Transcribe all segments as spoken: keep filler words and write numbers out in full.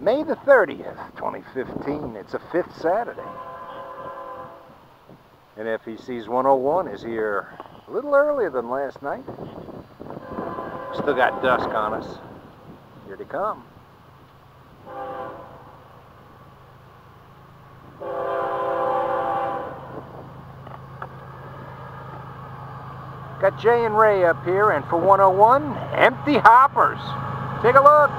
May the thirtieth, twenty fifteen. It's a fifth Saturday. And F E C Z one oh one is here a little earlier than last night. Still got dusk on us. Here they come. Got Jay and Ray up here, and for one oh one, Empty Hoppers. Take a look.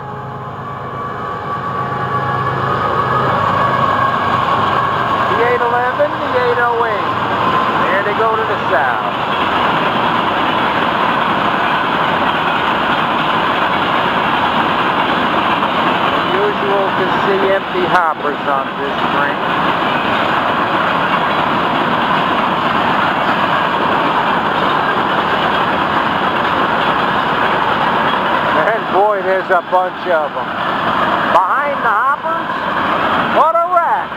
The eight eleven, the eight oh eight. There they go to the south. Usual to see Empty Hoppers on this string. Boy, there's a bunch of them. Behind the hoppers, what a rack!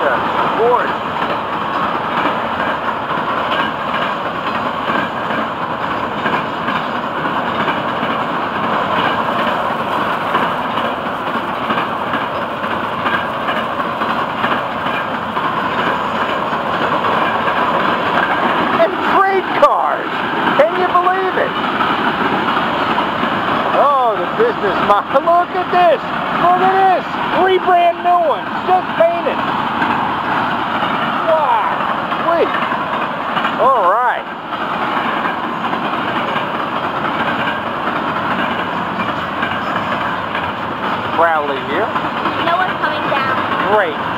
Wow. Gorgeous. Look at this! Look at this! Three brand new ones, just painted. Wow! Wait. All right. Crowley here. No one coming down. Great.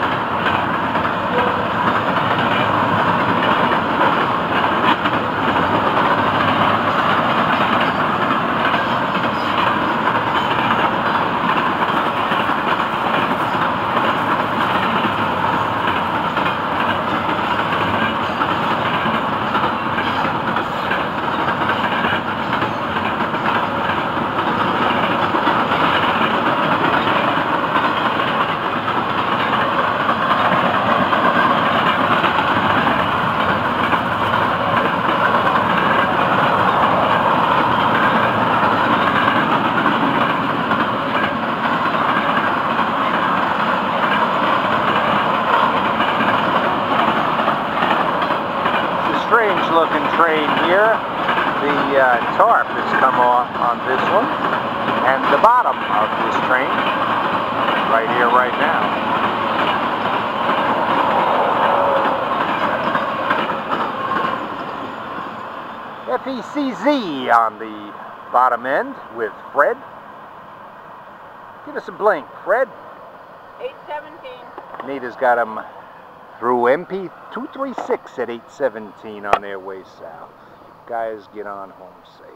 Looking train here. The uh, tarp has come off on this one, and the bottom of this train right here, right now. F E C Z on the bottom end with Fred. Give us a blink, Fred. eight seventeen. Nita's got him through M P two thirty-six at eight seventeen on their way south. Guys, get on home safe.